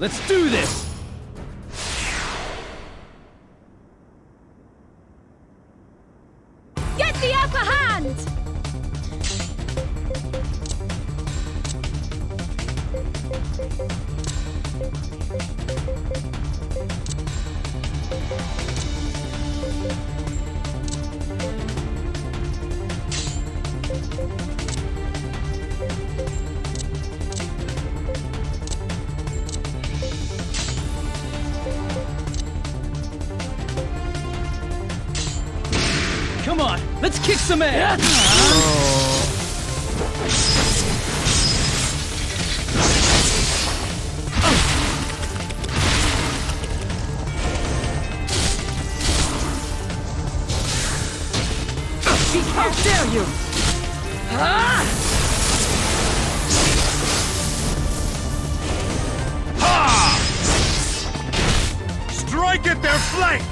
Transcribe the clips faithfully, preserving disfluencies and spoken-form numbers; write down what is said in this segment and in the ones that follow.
Let's do this! Kick some ass! How dare you! Ah! Ha! Strike at their flank!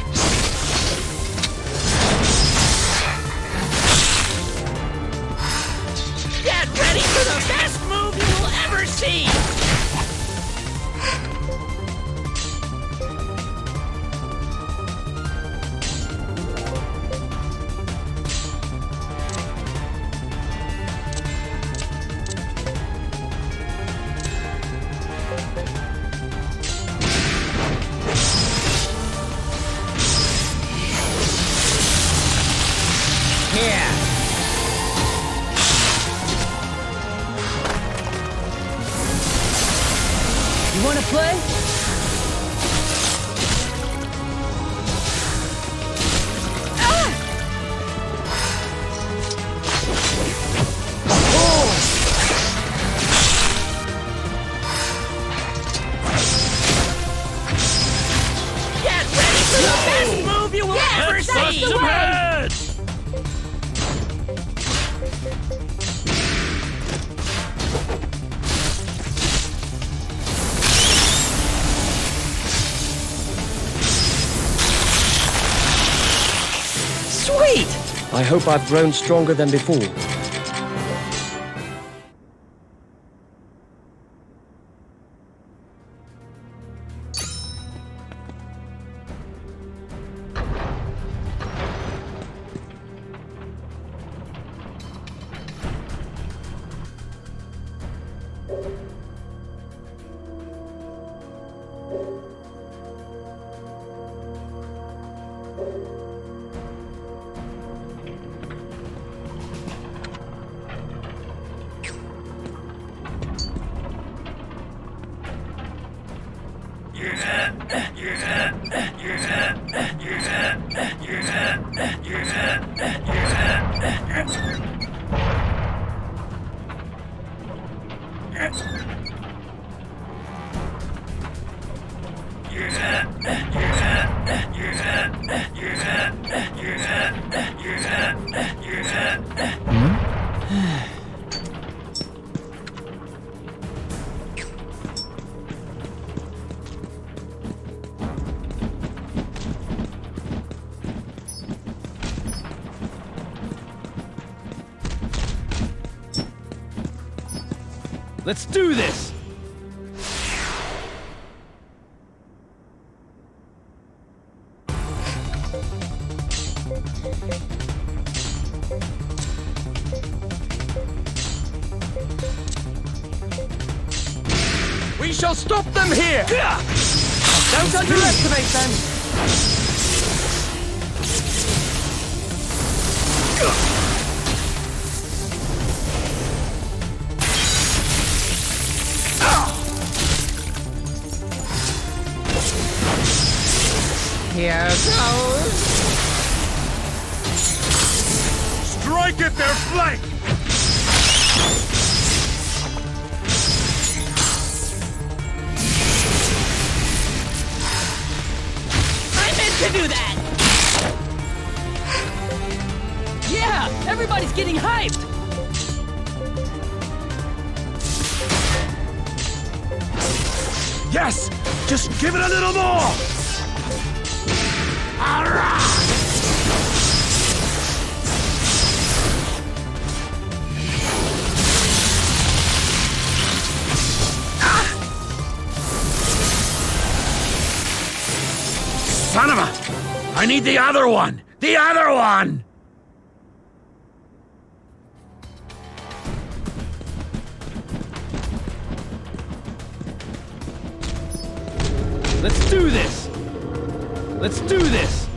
I hope I've grown stronger than before. Let's do this! We shall stop them here! Don't underestimate them! Here goes! Strike at their flank! To do that! Yeah! Everybody's getting hyped! Yes! Just give it a little more! All right. Ah! Son of a... I need the other one! The other one! Let's do this! Let's do this!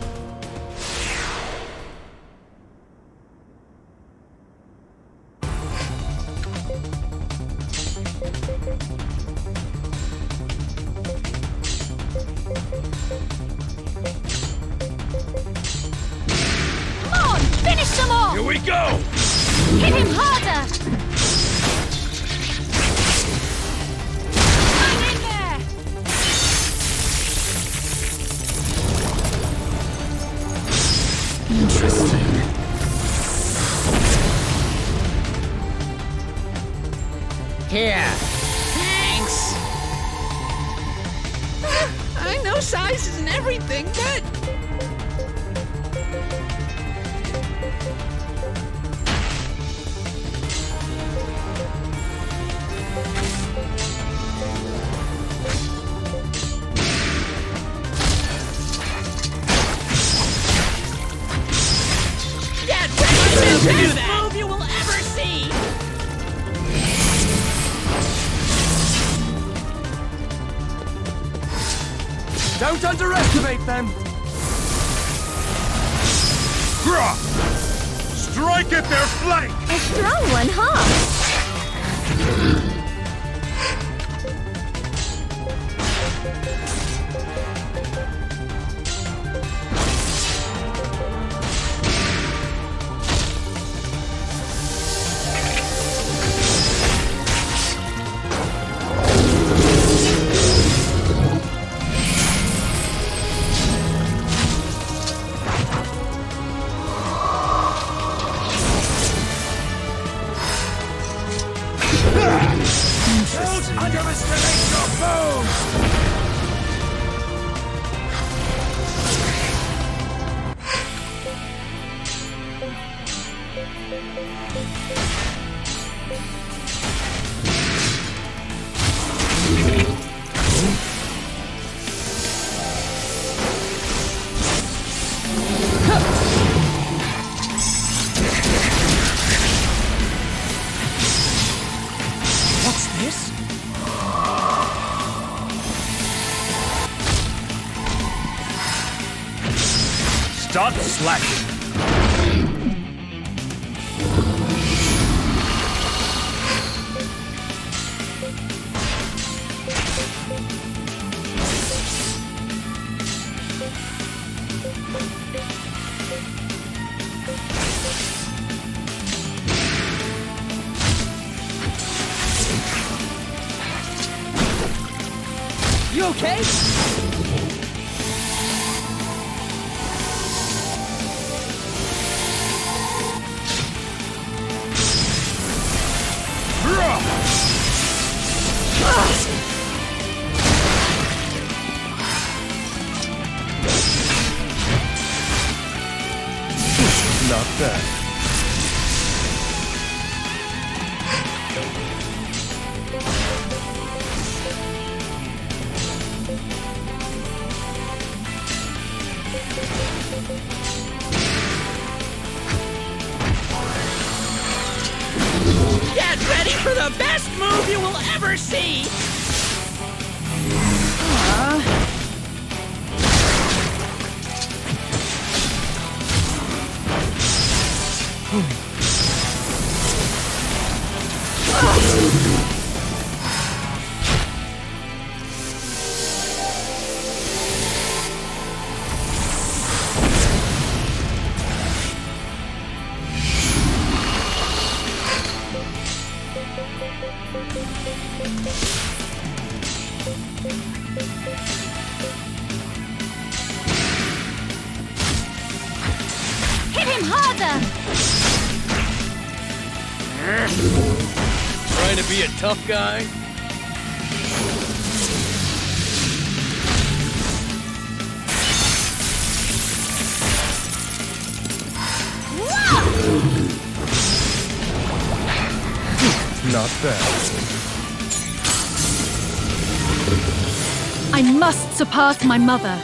Don't underestimate them! Grah! Strike at their flank! A strong one, huh? Stop slashing. You okay? Not bad. Get ready for the best move you will ever see! Trying to be a tough guy? Not bad. I must surpass my mother.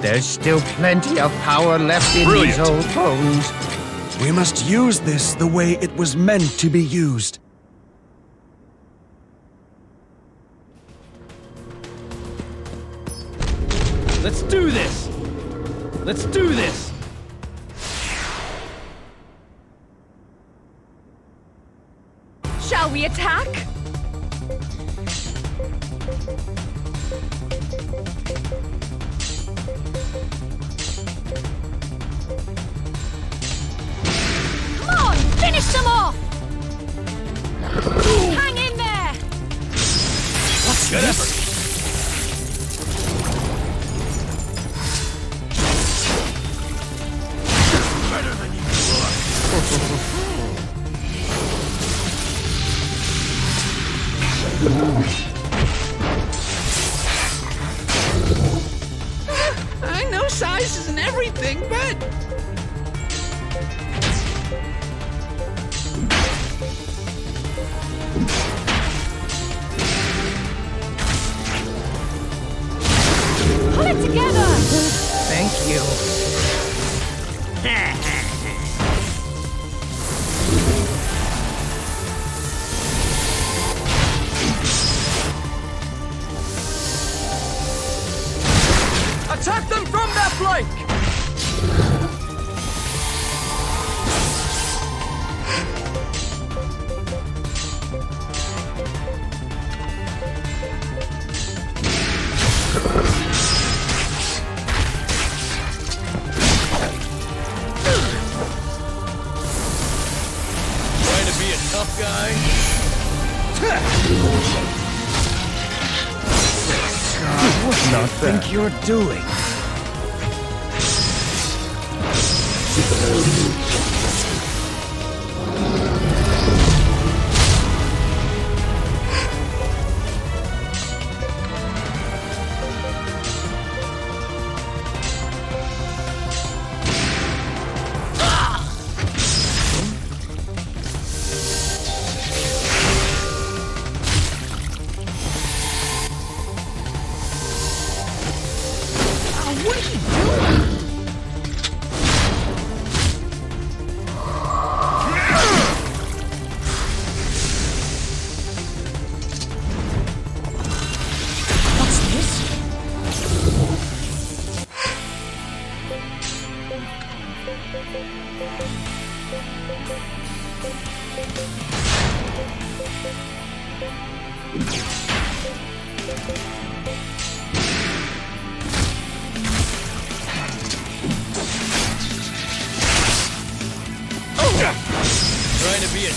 There's still plenty of power left in Brilliant. These old bones. We must use this the way it was meant to be used. Let's do this! Let's do this! Shall we attack? Finish them off! Hang in there! What's Good this? Effort. Better than you thought. I know size isn't everything, but... Together. Thank you. Attack them from that flank. Think you're doing.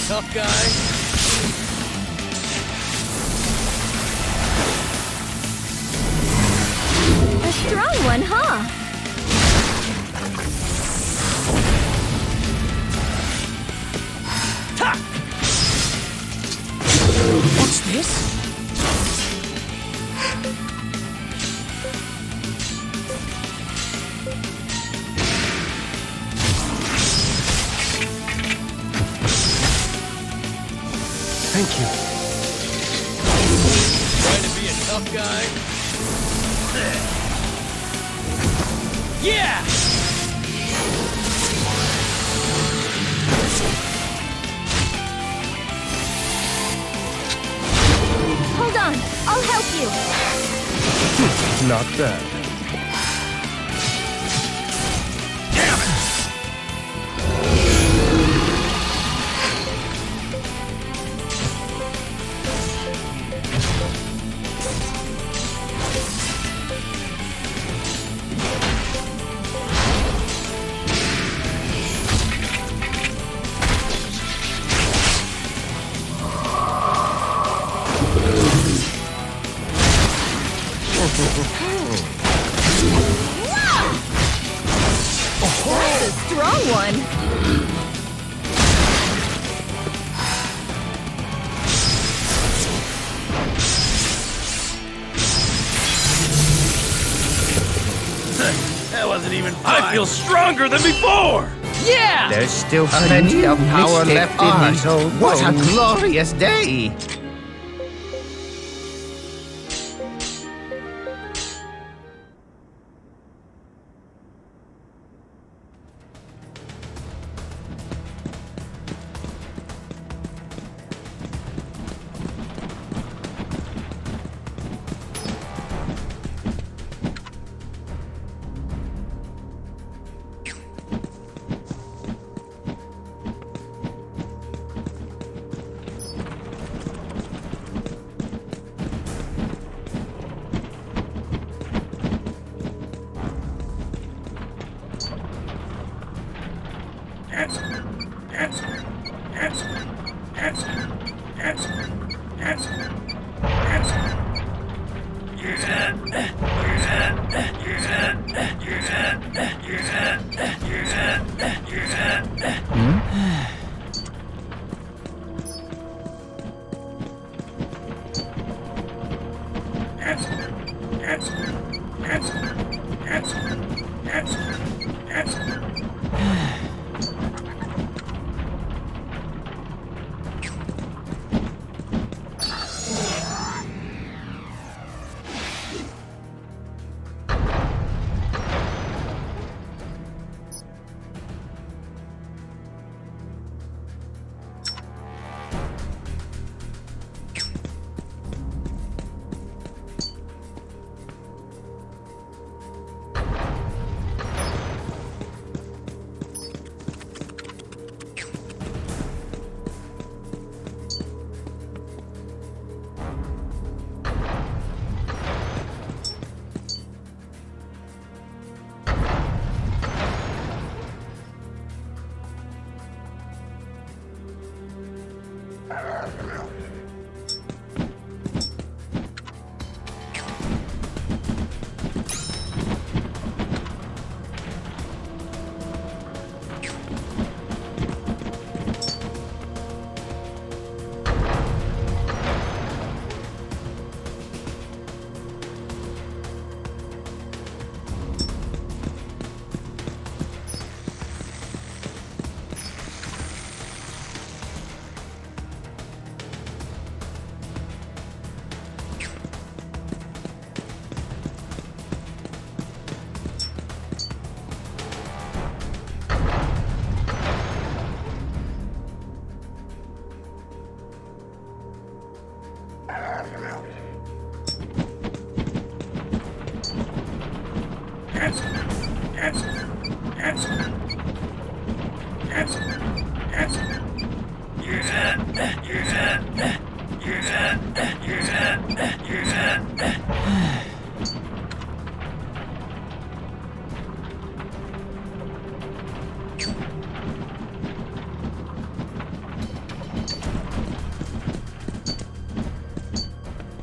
Tough guy. A strong one, huh? Ha! What's this? Thank you. Trying to be a tough guy. Yeah! Hold on, I'll help you. Not bad. Damn it. I feel stronger than before! Yeah! There's still plenty of power left in these old bones. What a glorious day!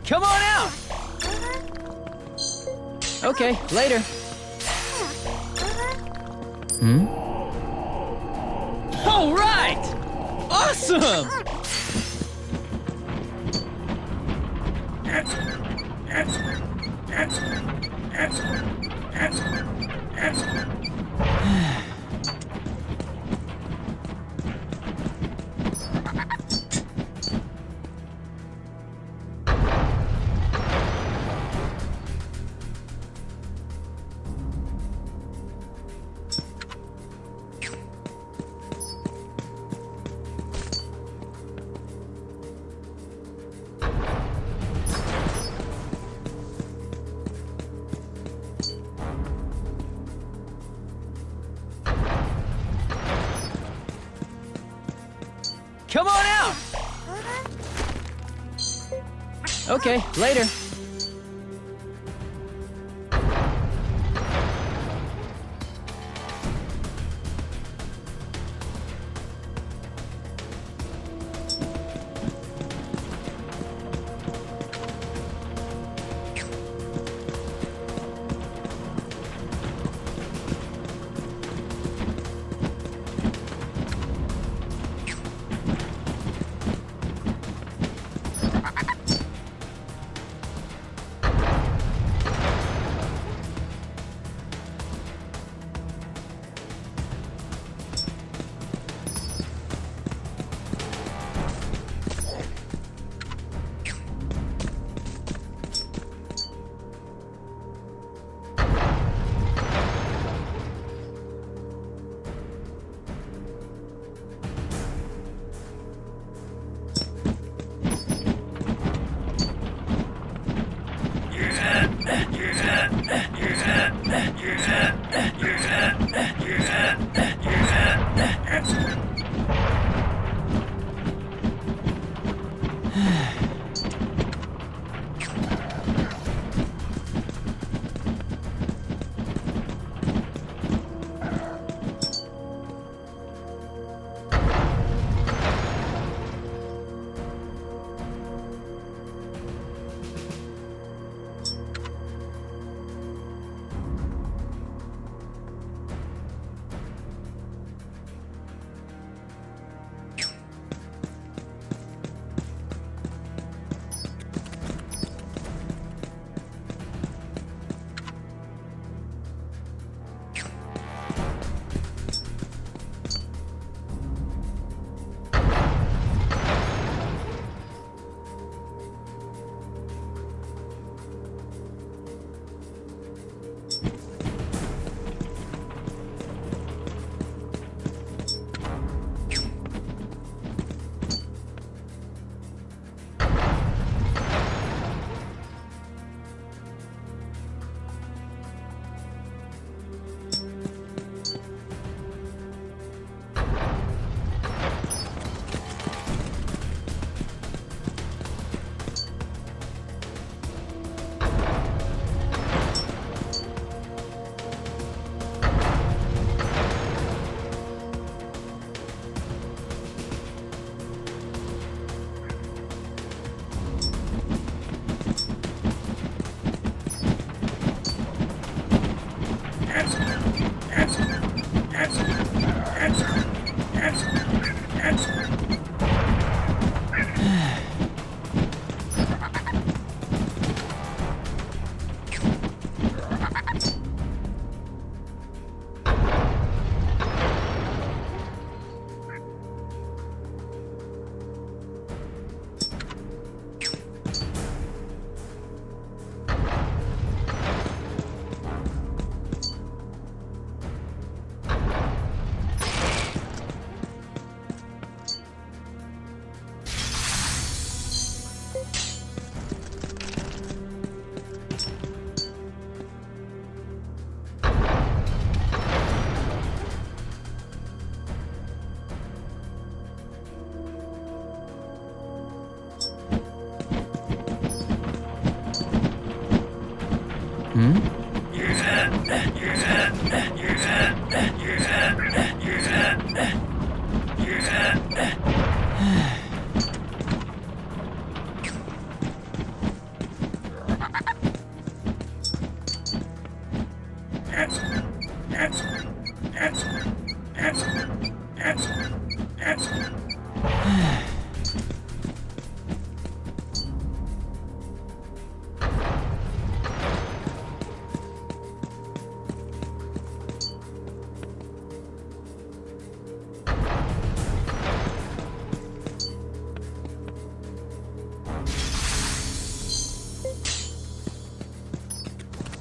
Come on out! Okay, later. Hmm? All right! Awesome! Okay, later.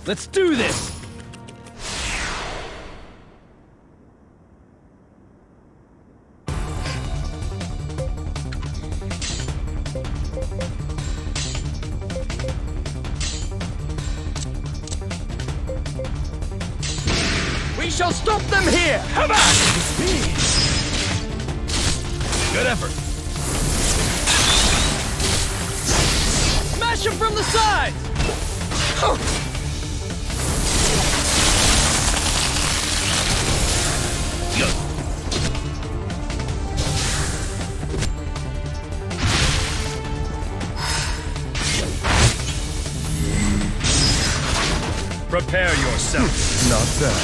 Let's do this! We shall stop them here! Have at it! Good effort! Smash the side! Oh. Prepare yourself. Not bad.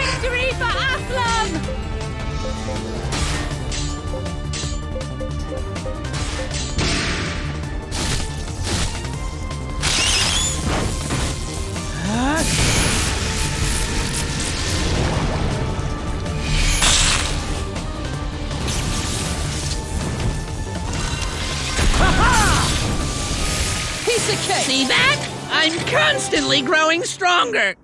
Victory for Aslam! See that? I'm constantly growing stronger.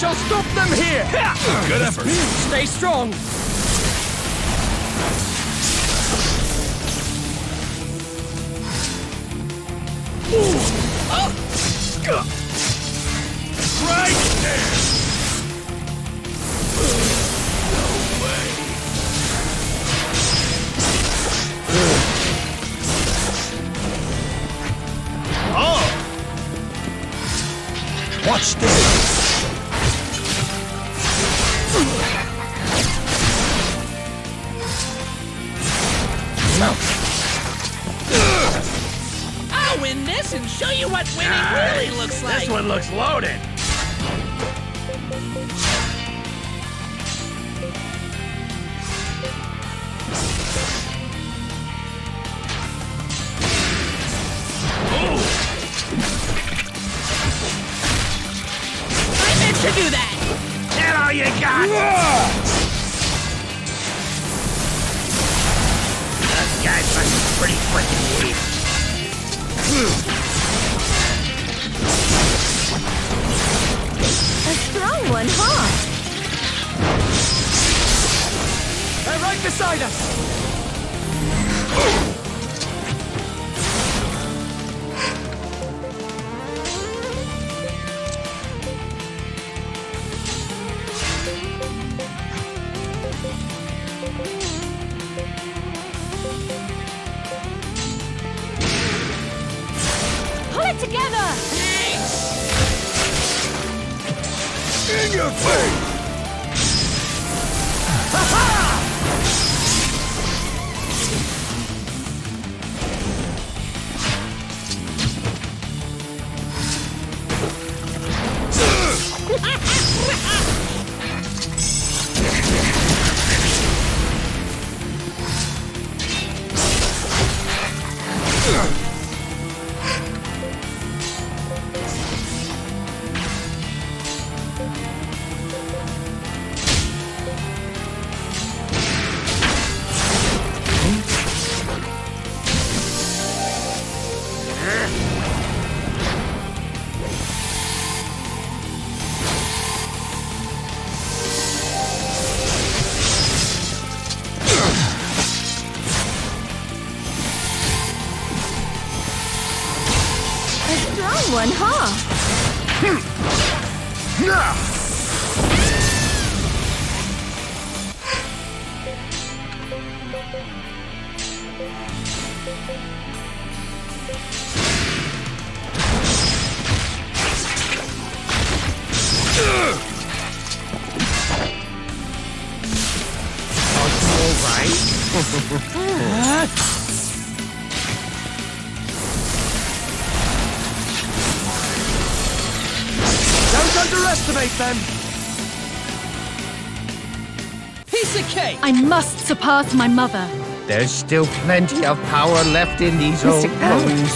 Shall stop them here! Good effort! Stay strong! Right there! No way! Oh! Watch this! I'll win this and show you what winning nice. really looks like. This one looks loaded. Ooh. I meant to do that. That all you got? Yeah. Guys, I'm pretty freaking weak. A strong one, huh? They're right beside us. Together! Thanks. In your face! Ha ha! One, huh? Hmm. Yeah. underestimate them! Piece of cake! I must surpass my mother. There's still plenty of power left in these Mister old bones.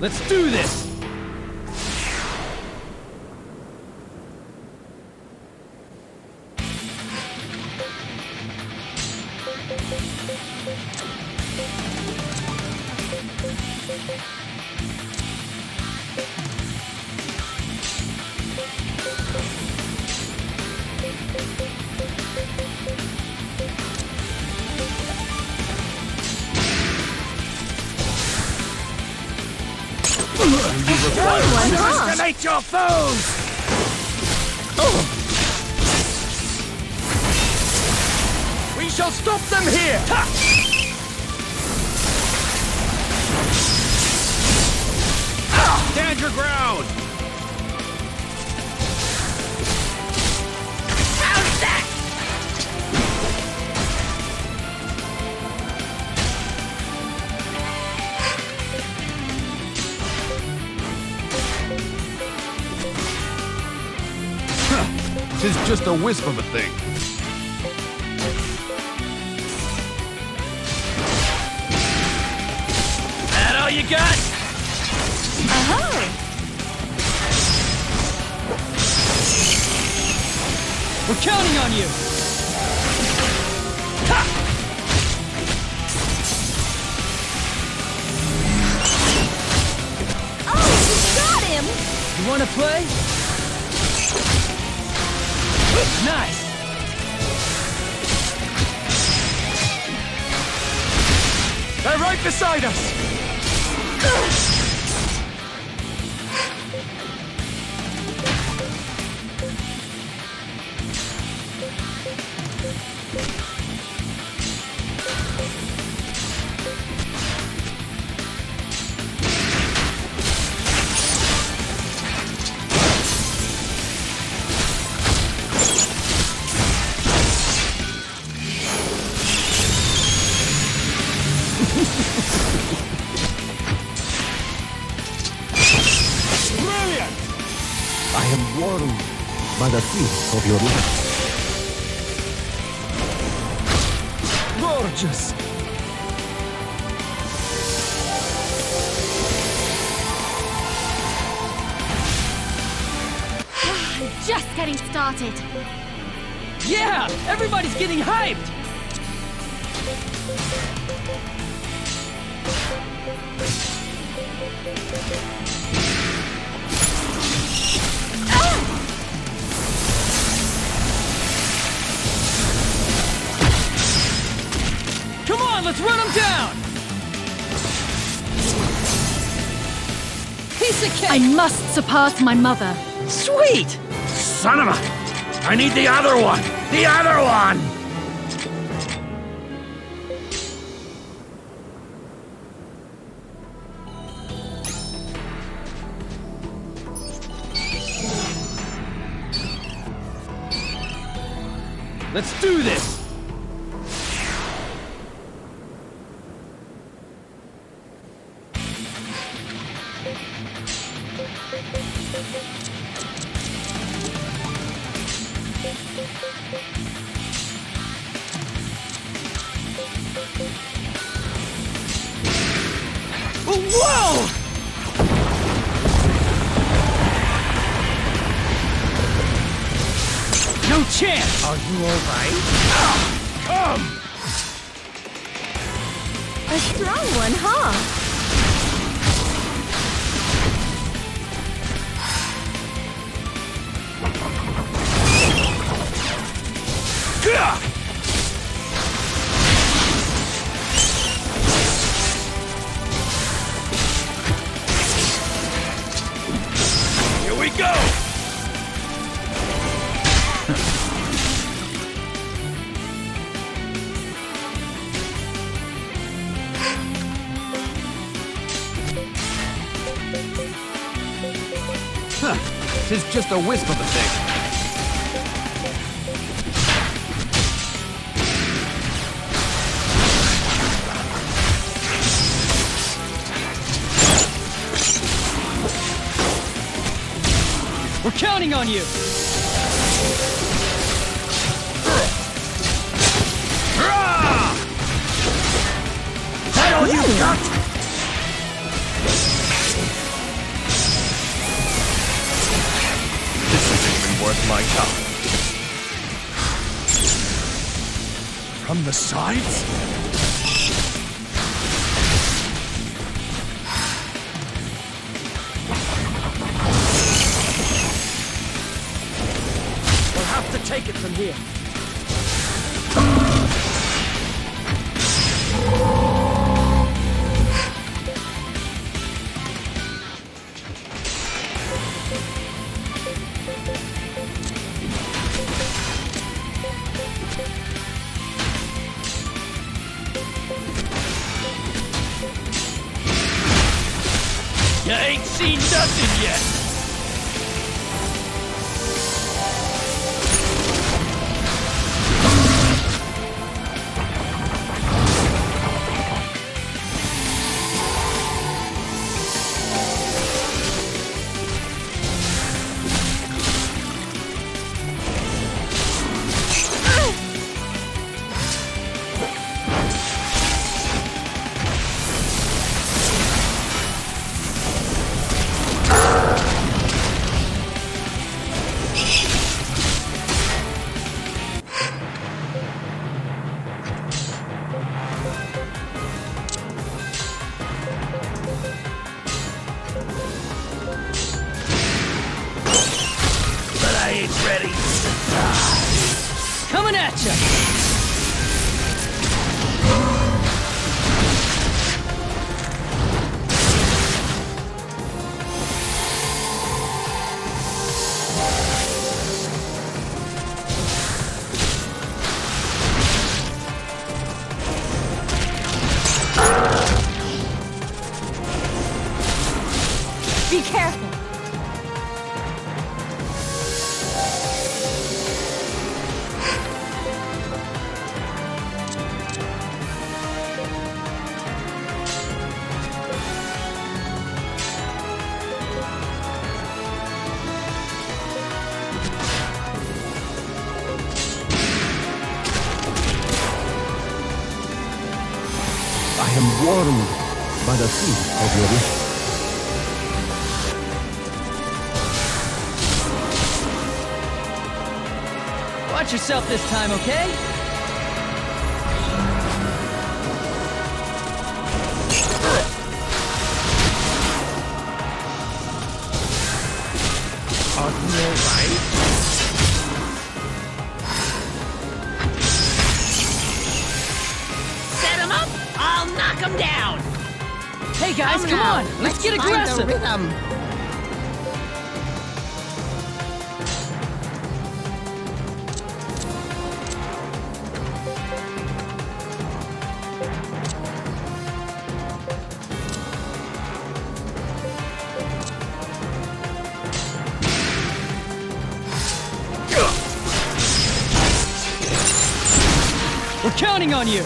Let's do this! Escalate your foes! Oh. We shall stop them here! Ha! Ah. Stand your ground! How's that? It's just a wisp of a thing. That all you got? Uh-huh. We're counting on you. Ha! Oh, you got him! You wanna play? Nice! They're right beside us! By the feet of your life. Gorgeous! Just getting started. Yeah! Everybody's getting hyped! Come on, let's run him down! He Isake! I must surpass my mother. Sweet! Son of a... I need the other one! The other one! Let's do this! Whoa! No chance! Are you alright? Ah, come! A strong one, huh? Here we go! Huh, tis just a wisp of a thing. We're counting on you! You got it. This isn't even worth my time. From the sides? We'll have to take it from here. You ain't seen nothing yet! Ready to die. Coming at ya! Be careful! I am warmed by the heat of your wish. Watch yourself this time, okay? Are you alright? I'll knock him down! Hey guys, come, come on! Let's, Let's get aggressive! Find the rhythm. counting on you!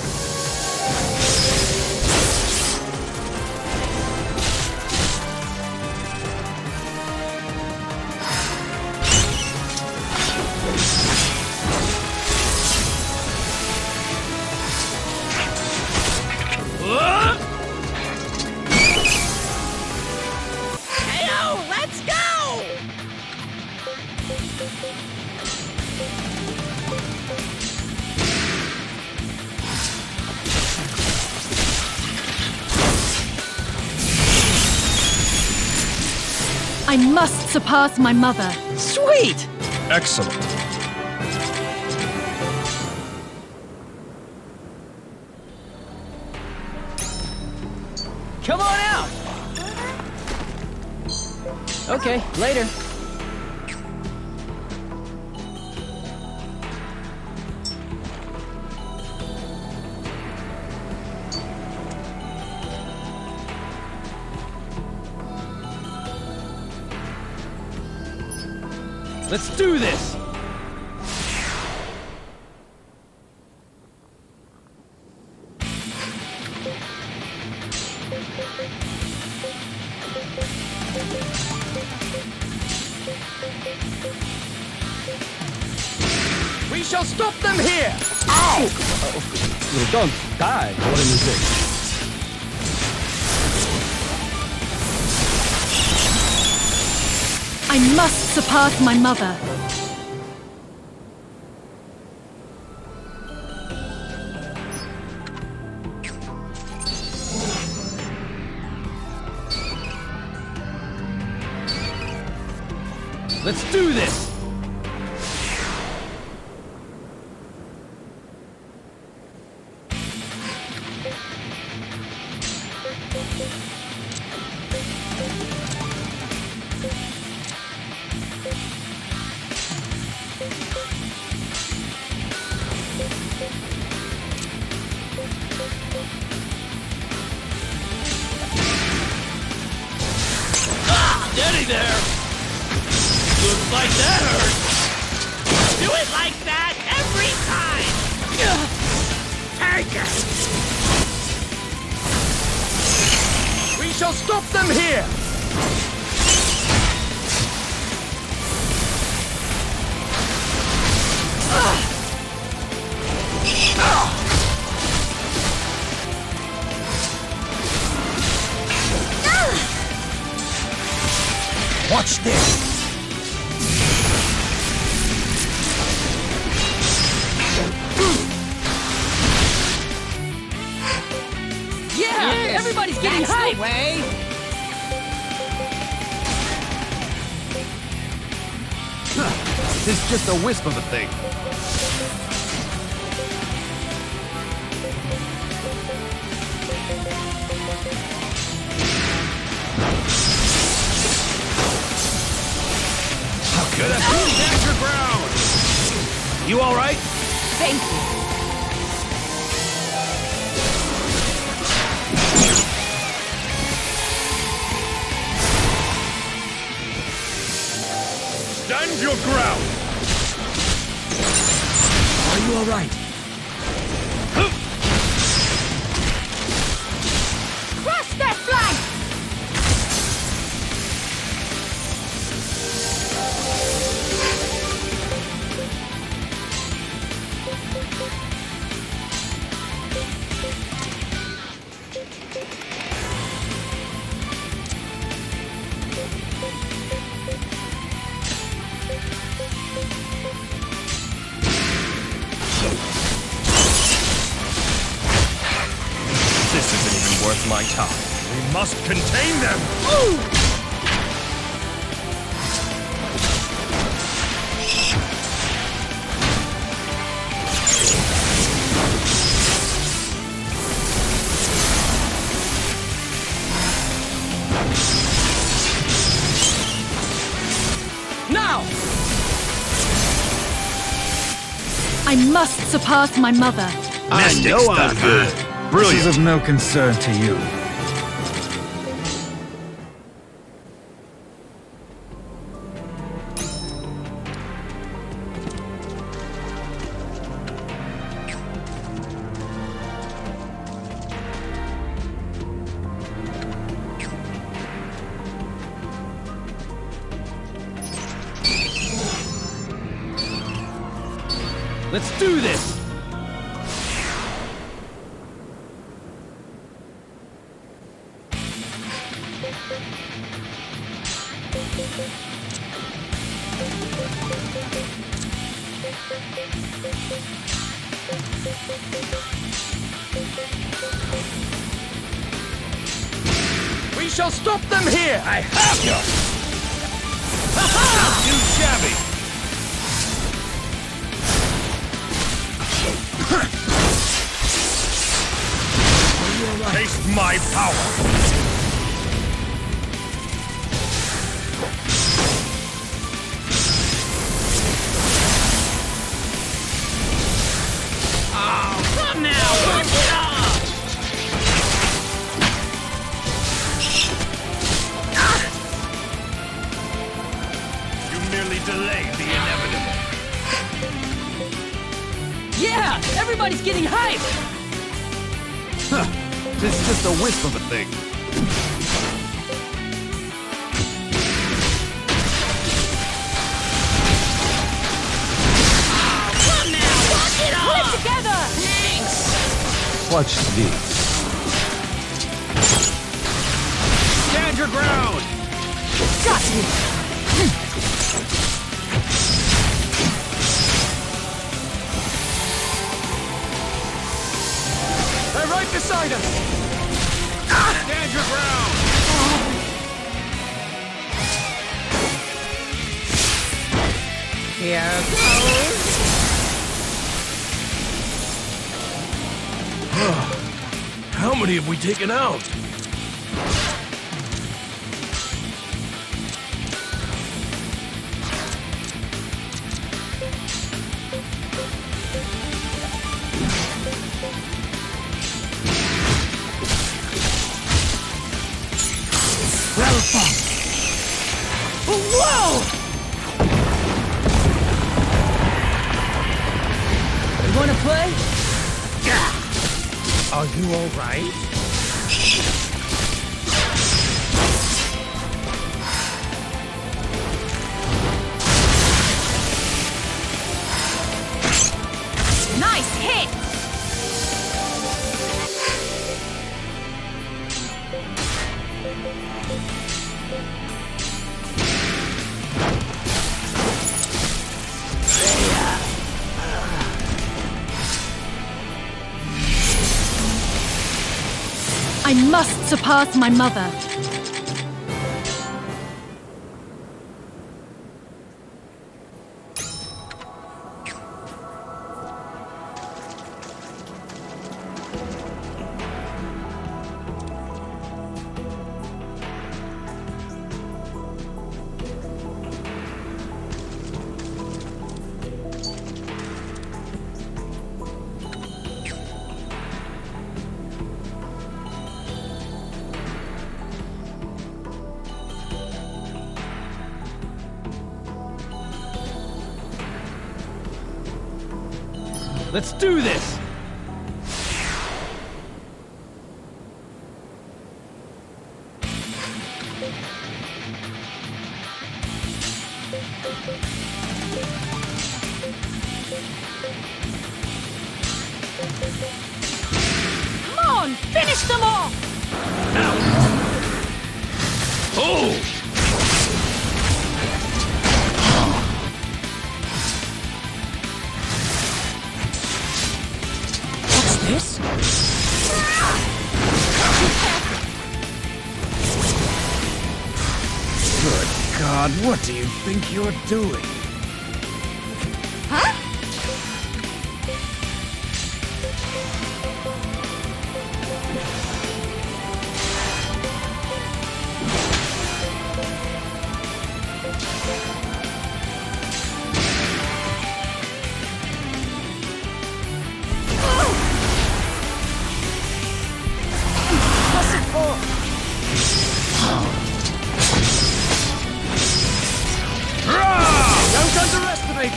I must surpass my mother. Sweet! Excellent. Come on out! Okay, later. Let's do this! We shall stop them here! Ow! Oh, don't die! What is this? I must surpass my mother. Let's do this! Steady there! Looks like that hurts! Do it like that every time! Take it! We shall stop them here! Watch this! Yeah! Yes. Everybody's getting hyped! Way. Huh. This is just a wisp of a thing. Good at that's your ground! You alright? Thank you. Stand your ground! Are you alright? Cross that flag! Worth my time. We must contain them! Ooh. Now! I must surpass my mother. I know I'm good. Brilliant. This is of no concern to you. Let's do this! We shall stop them here! I have you! Ha-ha! Too shabby! Taste my power! Delay the inevitable. Yeah! Everybody's getting hyped! Huh. This is just a wisp of a thing. Oh, come now! Watch it all! Put it together! Thanks! Watch this. Stand your ground! Got you! They're right beside us! Ah! Stand your ground! Oh. Here goes! How many have we taken out? Whoa! You wanna play? Are you all right? Nice hit! I must surpass my mother. Let's do this! Come on! Finish them off! Out! Oh! This? Good God, what do you think you're doing? Huh?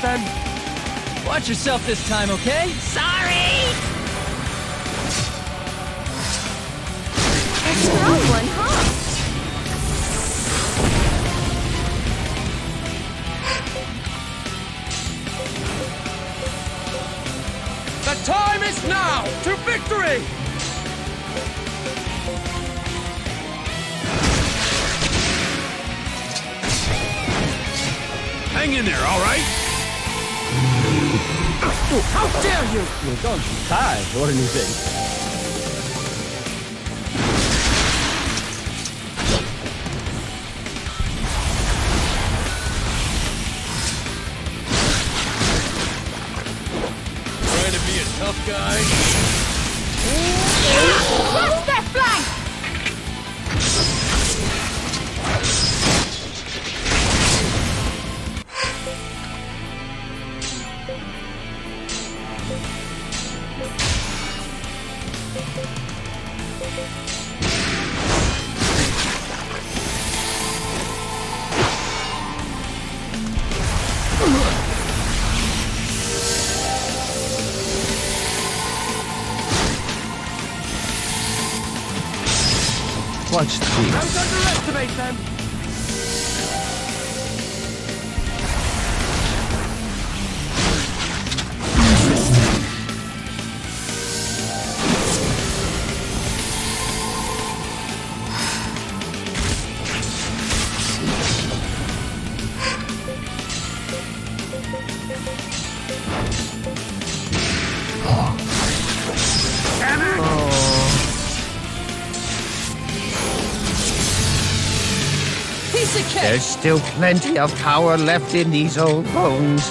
Them. Watch yourself this time, okay? Sorry! A strong one, huh? to victory! Hang in there, all right? How dare you! You're going to die or anything. Tough guy. Crush their flank! Watch this. Don't underestimate them. There's still plenty of power left in these old bones.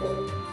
Thank you.